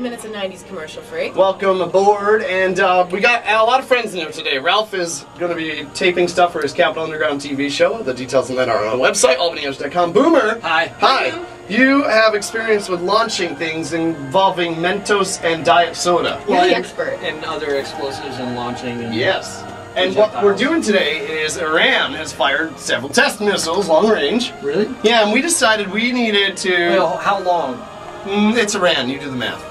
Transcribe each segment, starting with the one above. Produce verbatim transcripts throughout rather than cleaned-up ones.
minutes of nineties commercial free. Welcome aboard, and uh, we got a lot of friends in here today. Ralph is going to be taping stuff for his Capital Underground T V show. The details on that are on our website, albanyos dot com. Boomer! Hi. Hi. Hi. You have experience with launching things involving Mentos and Diet Soda. You're the expert. And other explosives and launching. And yes. And what we're doing today is Iran has fired several test missiles, long range. Really? Yeah, and we decided we needed to... Well, how long? Mm, it's Iran, you do the math.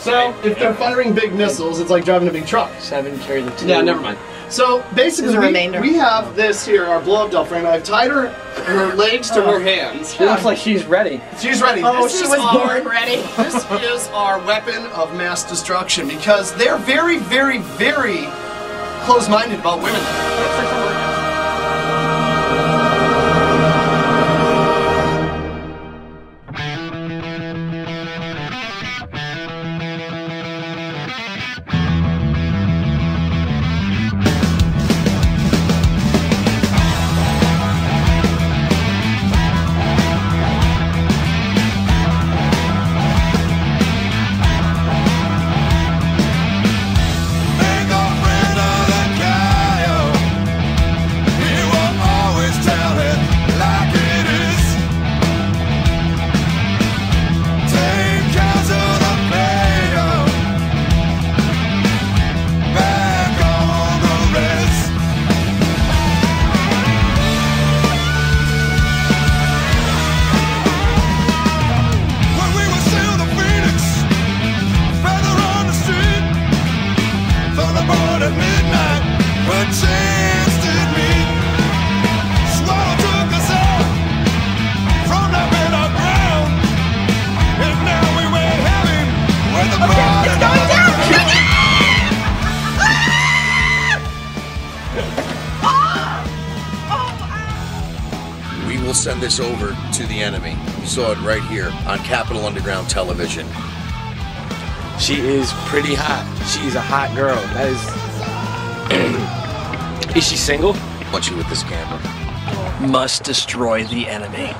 So, if they're firing big missiles, it's like driving a big truck. Seven, carry the two. Yeah, never mind. So, basically, we, we have this here, our blow-up doll friend. I've tied her, her legs to oh. her hands. She looks like she's ready. She's ready. Oh, this she was our, born ready. This is our weapon of mass destruction, because they're very, very, very... close-minded about women. Send this over to the enemy. You saw it right here on Capital Underground Television. She is pretty hot. She's a hot girl. That is... Is she single? I want you with this camera. Must destroy the enemy.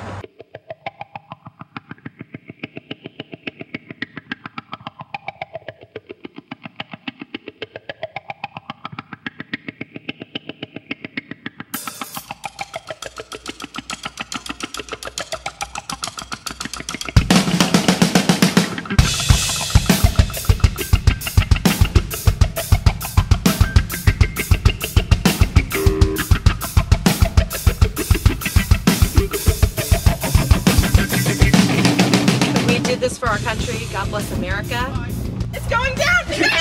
This for our country. God bless America. It's going down!